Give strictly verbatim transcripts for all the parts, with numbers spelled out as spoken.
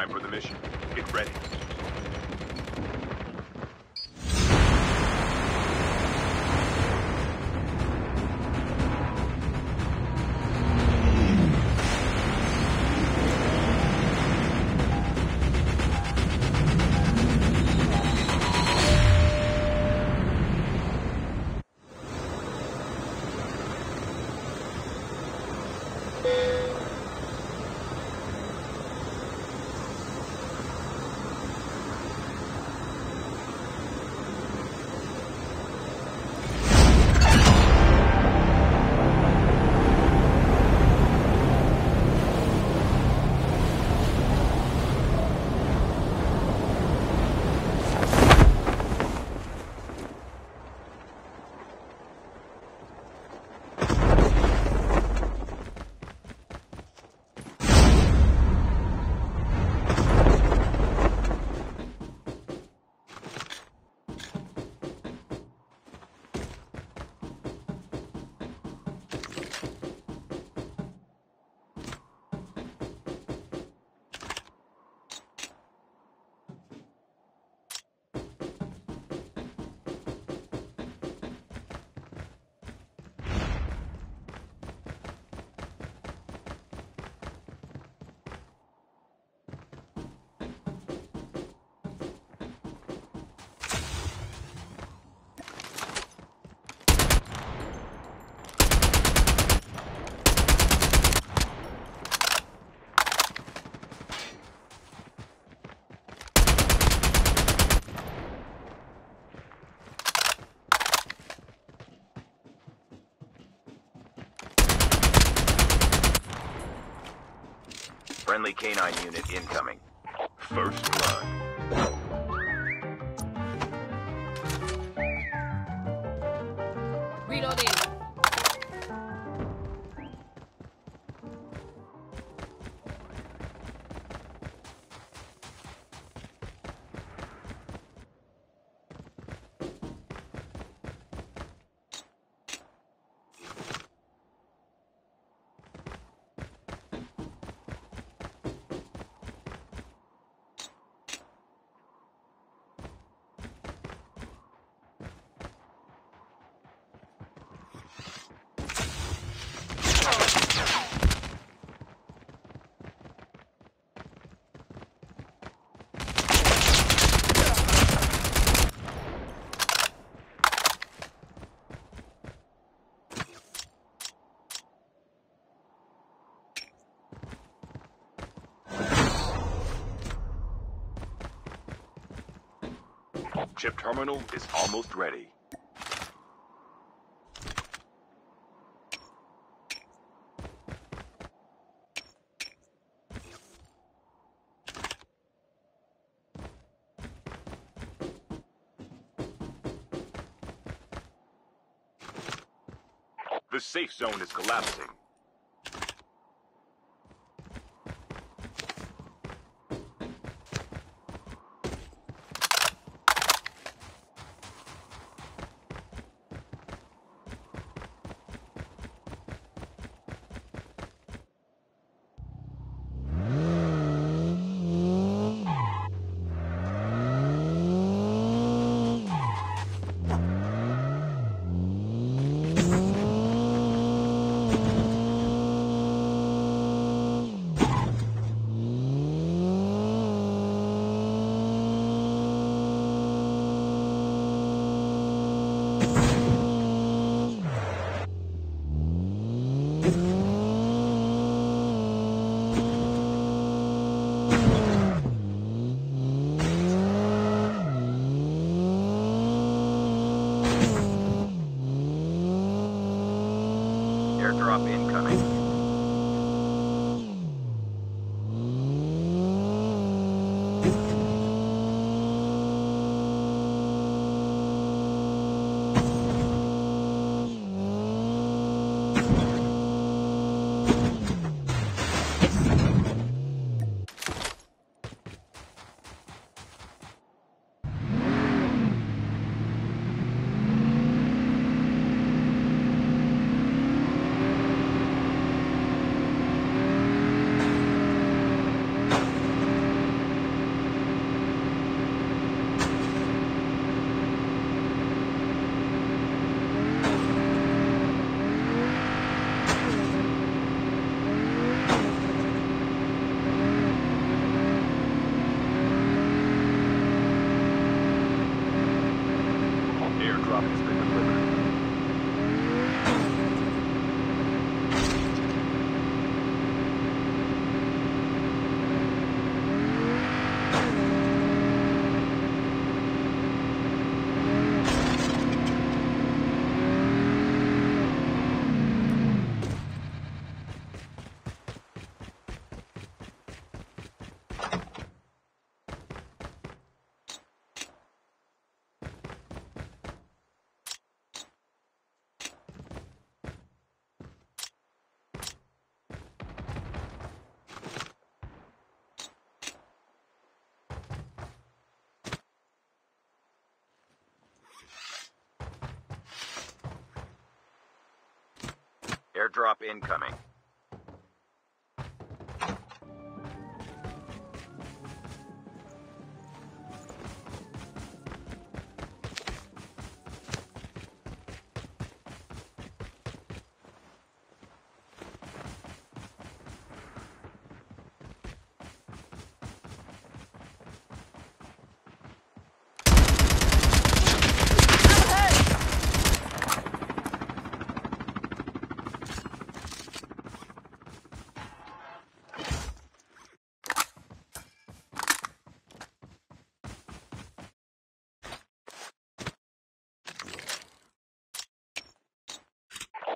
Time for the mission. Get ready. Friendly canine unit incoming. First blood. Chip terminal is almost ready. The safe zone is collapsing. Thank you. profits they deliver. Airdrop incoming.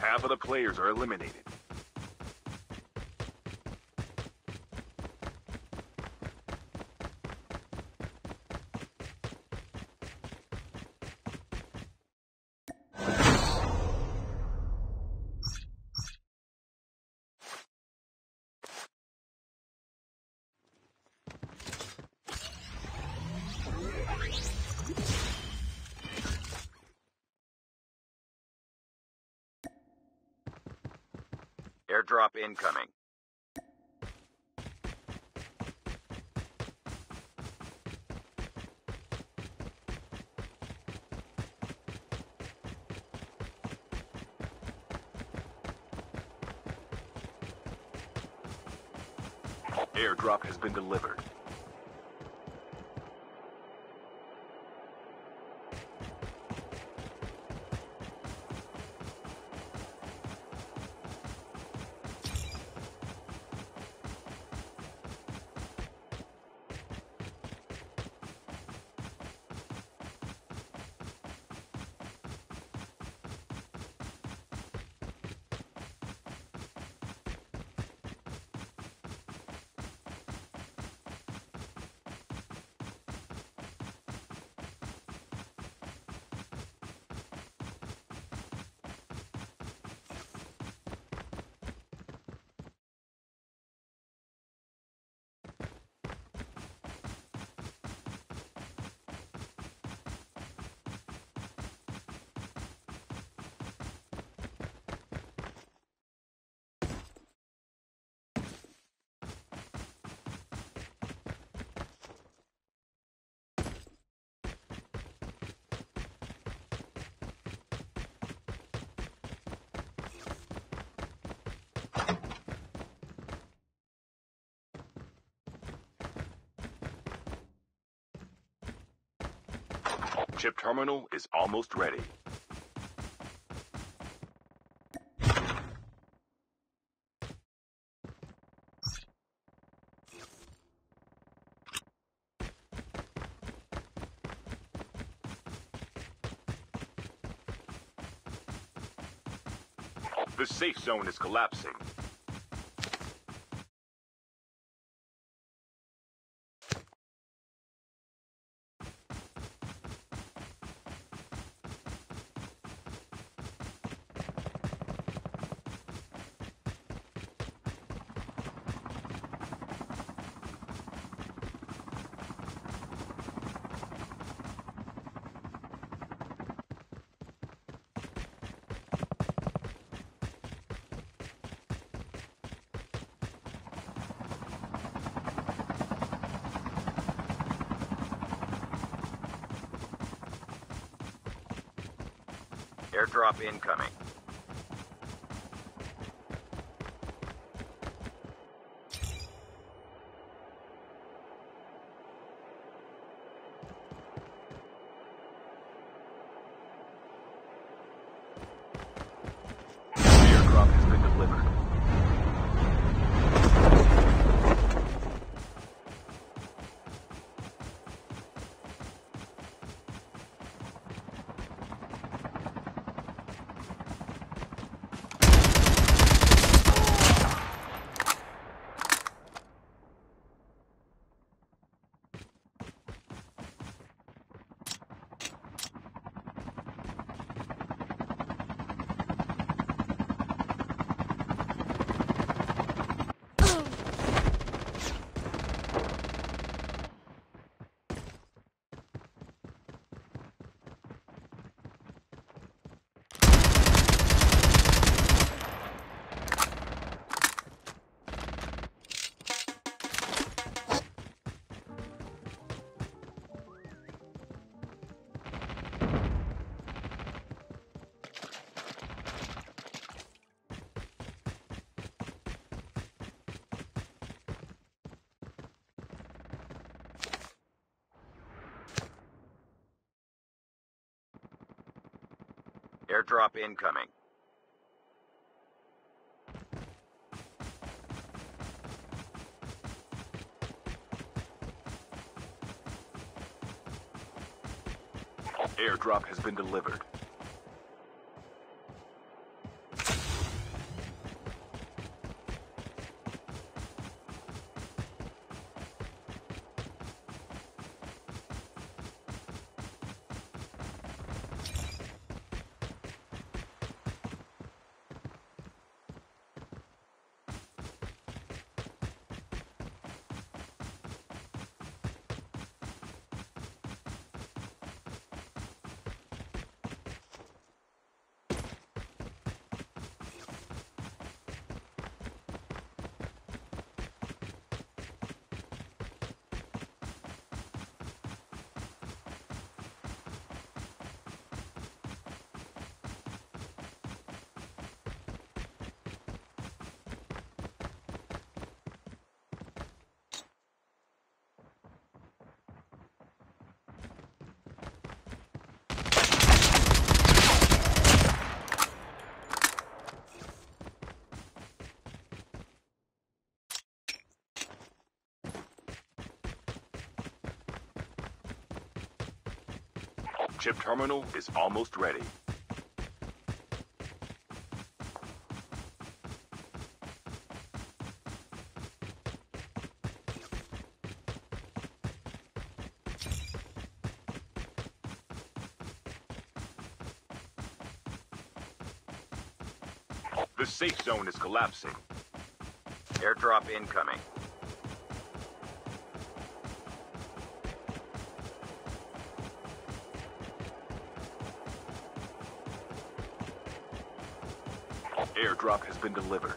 Half of the players are eliminated. Airdrop incoming. Airdrop has been delivered. Chip terminal is almost ready. The safe zone is collapsing. Airdrop incoming. Airdrop incoming. Airdrop has been delivered. Chip terminal is almost ready. The safe zone is collapsing. Airdrop incoming. Airdrop has been delivered.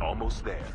Almost there.